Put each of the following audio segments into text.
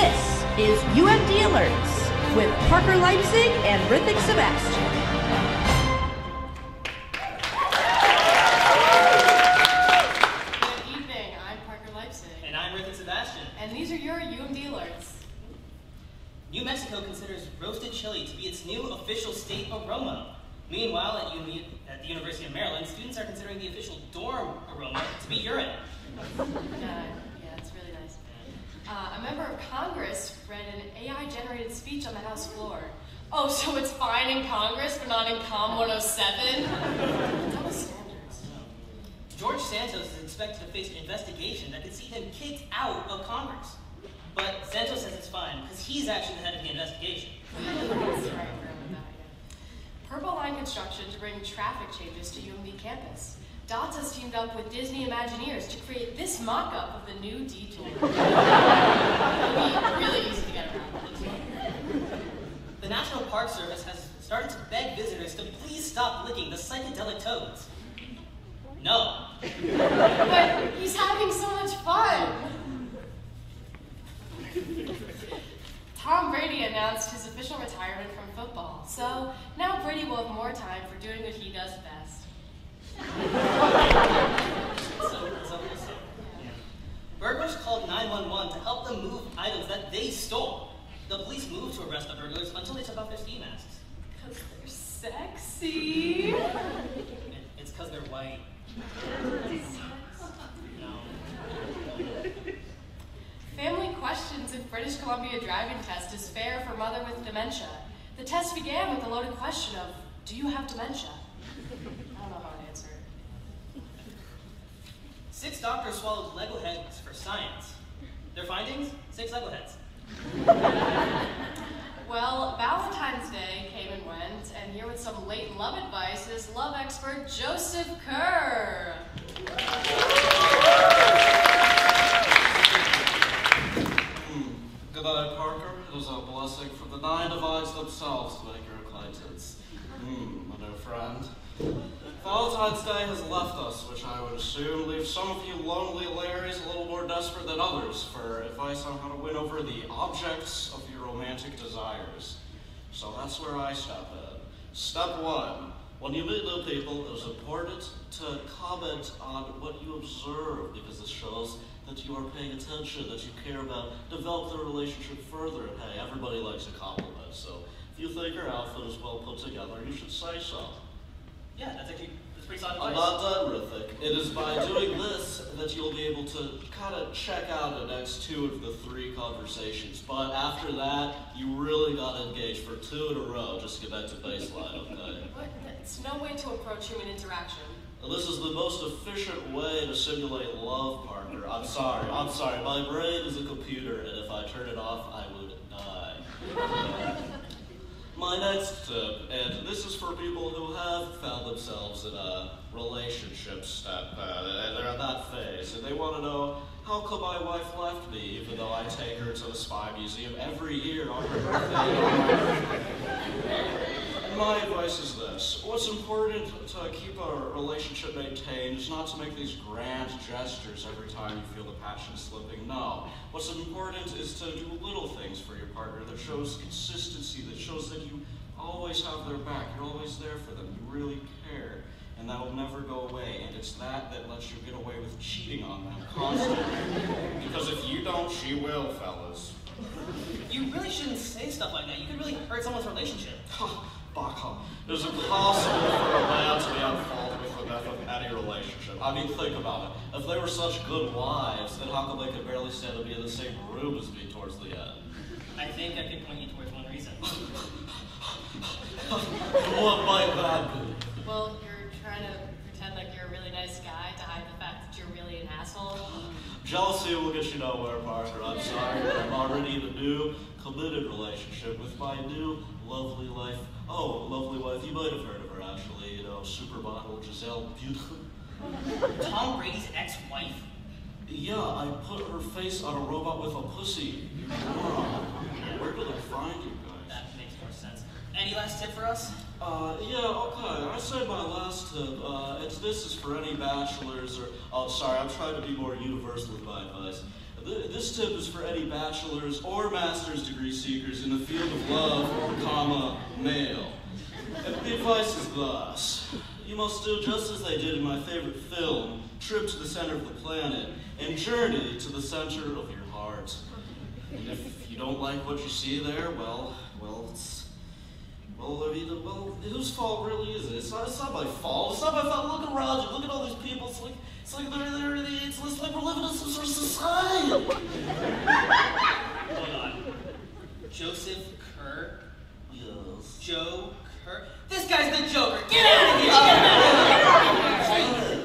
This is UMD Alerts with Parker Leipzig and Hrithik Sebastian. Good evening, I'm Parker Leipzig. And I'm Hrithik Sebastian. And these are your UMD Alerts. New Mexico considers roasted chili to be its new official state aroma. Meanwhile, at the University of Maryland, students are considering the official dorm aroma to be urine. Yeah, it's really nice. A member of Congress read an AI-generated speech on the House floor. Oh, so it's fine in Congress, but not in COM-107? Double standards. George Santos is expected to face an investigation that could see him kicked out of Congress. But Santos says it's fine, because he's actually the head of the investigation. That's right. Purple Line construction to bring traffic changes to UMD campus. DOTS has teamed up with Disney Imagineers to create this mock-up of the new detour. It'll be really easy to get around. The National Park Service has started to beg visitors to please stop licking the psychedelic toads. No. But he's having so much fun. Tom Brady announced his official retirement from football, so now Brady will have more time for doing what he does best. Yeah. Burglars called 911 to help them move items that they stole. The police moved to arrest the burglars until they took off their ski masks. Because they're sexy. It's because they're white. Family Questions in British Columbia driving test is fair for mother with dementia. The test began with the loaded question of, do you have dementia? I don't know how to answer it. 6 doctors swallowed Lego heads for science. Their findings? 6 Lego heads. Well, Valentine's Day came and went, and here with some late love advice is love expert Joseph Kerr. Goodbye, Parker. It is a blessing from the nine divides themselves to make your acquaintance. My new friend. Valentine's Day has left us, which I would assume leaves some of you lonely Larrys a little more desperate than others for advice on how to win over the objects of your romantic desires. So that's where I step in. Step 1. When you meet new people, it is important to comment on what you observe, because it shows that you are paying attention, that you care about, develop the relationship further, and hey, everybody likes a compliment, so if you think your outfit is well put together, you should say so. Yeah, that's pretty solid advice. I'm not done, Hrithik. It is by doing this that you'll be able to kind of check out the next 2 of the 3 conversations, but after that, you really got engaged for 2 in a row just to get back to baseline, okay? It's no way to approach human interaction. This is the most efficient way to simulate love, Parker. I'm sorry. My brain is a computer, and if I turn it off, I would die. My next tip, and this is for people who have found themselves in a relationship step, and they're in that phase, and they want to know, how come my wife left me, even though I take her to the spy museum every year on her birthday? My advice is this. What's important to keep a relationship maintained is not to make these grand gestures every time you feel the passion slipping. No. What's important is to do little things for your partner that shows consistency, that shows that you always have their back, you're always there for them, you really care, and that will never go away, and it's that lets you get away with cheating on them constantly. Because if you don't, she will, fellas. You really shouldn't say stuff like that. You could really hurt someone's relationship. It is impossible for a man to be at fault with the death of any relationship. I mean, think about it. If they were such good wives, then how come they could barely stand to be in the same room as me towards the end? I think I could point you towards one reason. What might that be? Well, you're trying to pretend like you're a really nice guy to hide the fact that you're really an asshole. Jealousy will get you nowhere, Parker. I'm sorry. I'm already in a new, committed relationship with my new, lovely wife. Oh, lovely wife. You might have heard of her, actually. You know, supermodel Giselle Buter. Tom Brady's ex-wife? Yeah, I put her face on a robot with a pussy. Where do they find you guys? That makes more sense. Any last tip for us? Yeah, okay. I say my last tip. This is for any bachelors or... Oh, sorry, I'm trying to be more universal with my advice. This tip is for any bachelor's or master's degree seekers in the field of love, comma, male. The advice is thus. You must do just as they did in my favorite film, Trip to the Center of the Planet, and Journey to the Center of Your Heart. And if you don't like what you see there, well, whose fault really is it? It's not my fault. It's not my fault. Look around you. Look at all these people. It's like we're living in some sort of society. Hold on. Joseph Kerr? Yes. Joe Kerr? This guy's the Joker. Get out of here!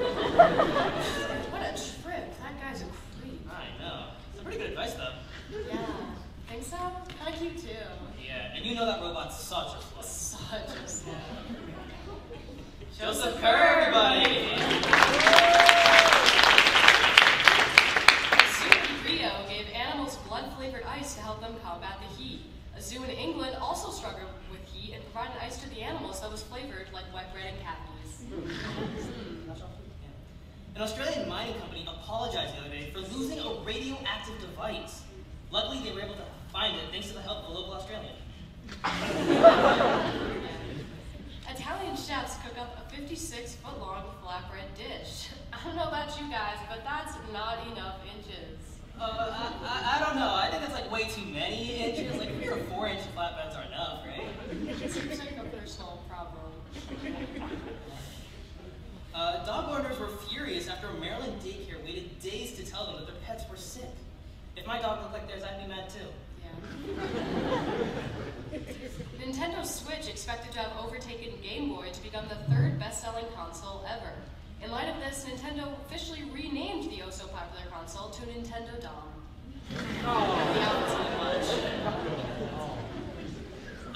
What a trip. That guy's a creep. I know. It's pretty good advice, though. Yeah. Think so? Kinda cute, too. Yeah, and you know that robot's such a slut. Such a slut. Joseph Kerr, everybody! A zoo in Rio gave animals blood-flavored ice to help them combat the heat. A zoo in England also struggled with heat and provided ice to the animals that was flavored like wet bread and cat peas. An Australian mining company apologized the other day for losing a radioactive device. Luckily, they were able to find it thanks to the help of a local Australian. Italian chefs cook up a 56-foot-long flatbread dish. I don't know about you guys, but that's not enough inches. I don't know. I think that's like way too many inches. Like 3 or 4 inch flatbreads are enough, right? It's like a personal problem. Dog owners were furious after a Maryland daycare waited days to tell them that their pets were sick. If my dog looked like theirs, I'd be mad too. Yeah. Nintendo Switch expected to have overtaken Game Boy to become the third best-selling console ever. In light of this, Nintendo officially renamed the oh-so-popular console to Nintendo Dom. Oh.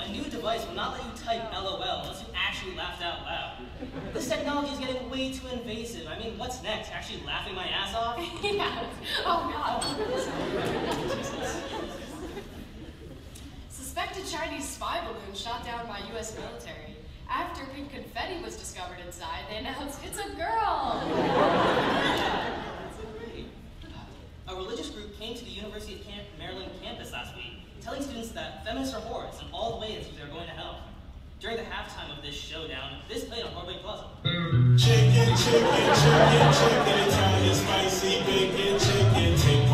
A new device will not let you type LOL unless you actually laughed out loud. This technology is getting way too invasive. I mean, what's next? Actually laughing my ass off? Yeah. Oh, God. Jesus. Suspected Chinese spy balloon shot down by U.S. military. After pink confetti was discovered inside, they announced, "It's a girl!" That's great. A religious group came to the University of Maryland campus last week, telling students that feminists are whores and all the ways they're going to hell. During the halftime of this showdown, this played on Broadway Plaza. Chicken, chicken, chicken, chicken, Italian spicy bacon, chicken, chicken.